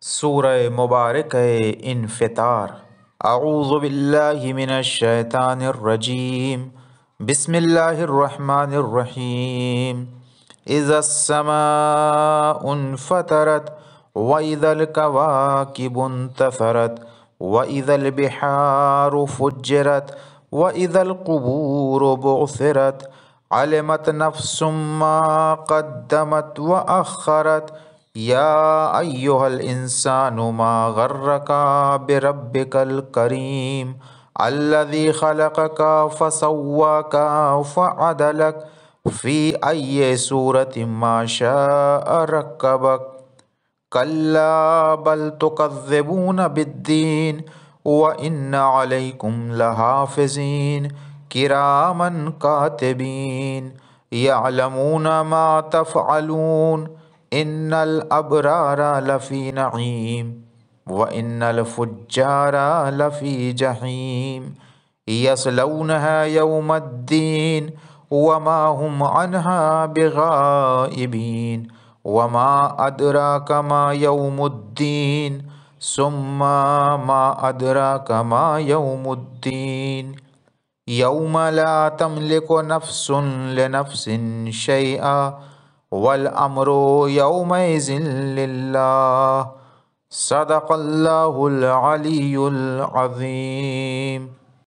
سورة مباركة انفطار. أعوذ بالله من الشيطان الرجيم. بسم الله الرحمن الرحيم. إذا السماء انفطرت وإذا الكواكب انتثرت وإذا البحار فجرت وإذا القبور بعثرت علمت نفس ما قدمت وأخرت. يا أيها الإنسان ما غرك بربك الكريم الذي خلقك فسواك فعدلك في أي سورة ما شاء ركبك. كلا بل تكذبون بالدين وإن عليكم لحافظين كراما كاتبين يعلمون ما تفعلون. إن الأبرار لفي نعيم وإن الفجار لفي جحيم يصلونها يوم الدين وما هم عنها بغائبين. وما أدراك ما يوم الدين ثم ما أدراك ما يوم الدين. يوم لا تملك نفس لنفس شيئا والأمر يومئذ لله. صدق الله العلي العظيم.